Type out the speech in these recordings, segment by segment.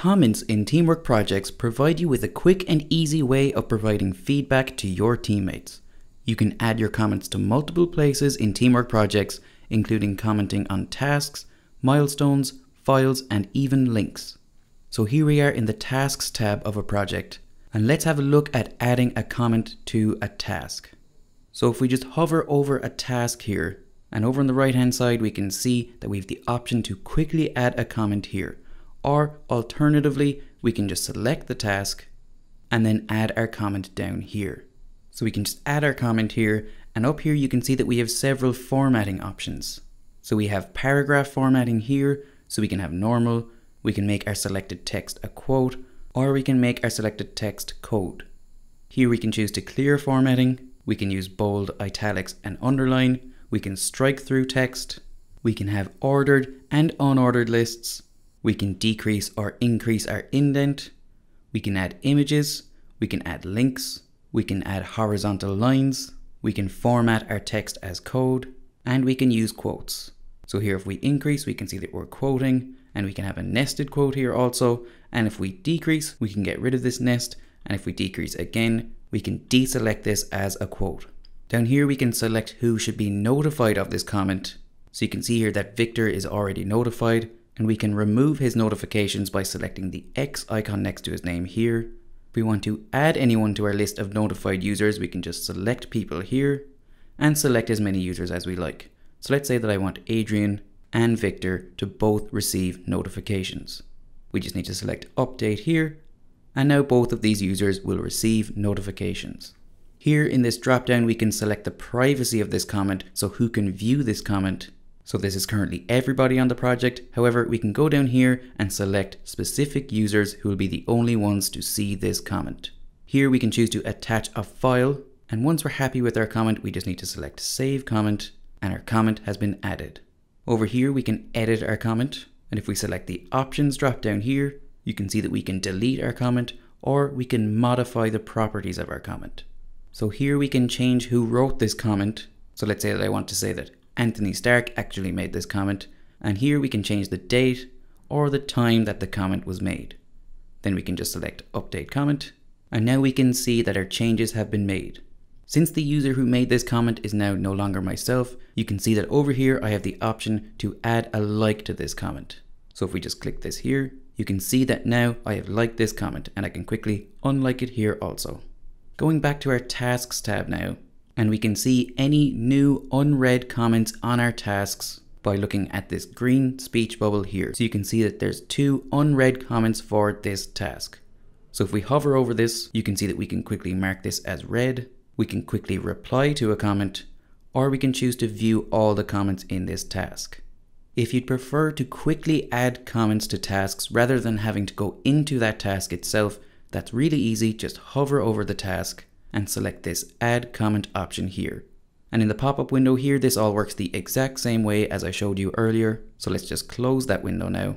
Comments in Teamwork Projects provide you with a quick and easy way of providing feedback to your teammates. You can add your comments to multiple places in Teamwork Projects, including commenting on tasks, milestones, files, and even links. So here we are in the Tasks tab of a project, and let's have a look at adding a comment to a task. So if we just hover over a task here, and over on the right hand side we can see that we have the option to quickly add a comment here, or alternatively we can just select the task and then add our comment down here. So we can just add our comment here, and up here you can see that we have several formatting options. So we have paragraph formatting here, so we can have normal, we can make our selected text a quote, or we can make our selected text code. Here we can choose to clear formatting, we can use bold, italics and underline, we can strike through text, we can have ordered and unordered lists, we can decrease or increase our indent, we can add images, we can add links, we can add horizontal lines, we can format our text as code, and we can use quotes. So here if we increase, we can see that we're quoting, and we can have a nested quote here also, and if we decrease, we can get rid of this nest, and if we decrease again, we can deselect this as a quote. Down here we can select who should be notified of this comment, so you can see here that Victor is already notified, and we can remove his notifications by selecting the X icon next to his name here. If we want to add anyone to our list of notified users, we can just select people here and select as many users as we like. So let's say that I want Adrian and Victor to both receive notifications. We just need to select update here, and now both of these users will receive notifications. Here in this dropdown, we can select the privacy of this comment, so who can view this comment. So this is currently everybody on the project. However, we can go down here and select specific users who will be the only ones to see this comment. Here we can choose to attach a file, and once we're happy with our comment, we just need to select save comment, and our comment has been added. Over here, we can edit our comment, and if we select the options drop down here, you can see that we can delete our comment, or we can modify the properties of our comment. So here we can change who wrote this comment. So let's say that I want to say that Anthony Stark actually made this comment, and here we can change the date or the time that the comment was made. Then we can just select update comment, and now we can see that our changes have been made. Since the user who made this comment is now no longer myself, you can see that over here I have the option to add a like to this comment. So if we just click this here, you can see that now I have liked this comment, and I can quickly unlike it here also. Going back to our tasks tab now, and we can see any new unread comments on our tasks by looking at this green speech bubble here. So you can see that there's 2 unread comments for this task. So if we hover over this, you can see that we can quickly mark this as read, we can quickly reply to a comment, or we can choose to view all the comments in this task. If you'd prefer to quickly add comments to tasks rather than having to go into that task itself, that's really easy. Just hover over the task and select this add comment option here. And in the pop-up window here, this all works the exact same way as I showed you earlier. So let's just close that window now.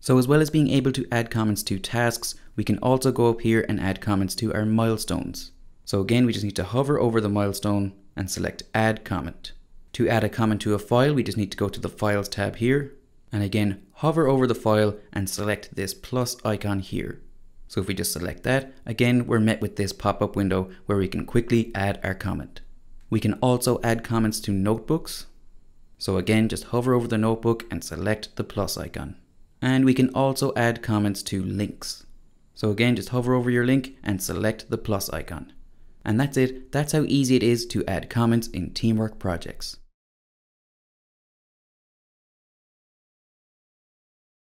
So as well as being able to add comments to tasks, we can also go up here and add comments to our milestones. So again, we just need to hover over the milestone and select add comment. To add a comment to a file, we just need to go to the files tab here. And again, hover over the file and select this plus icon here. So if we just select that, again, we're met with this pop-up window where we can quickly add our comment. We can also add comments to notebooks. So again, just hover over the notebook and select the plus icon. And we can also add comments to links. So again, just hover over your link and select the plus icon. And that's it. That's how easy it is to add comments in Teamwork Projects.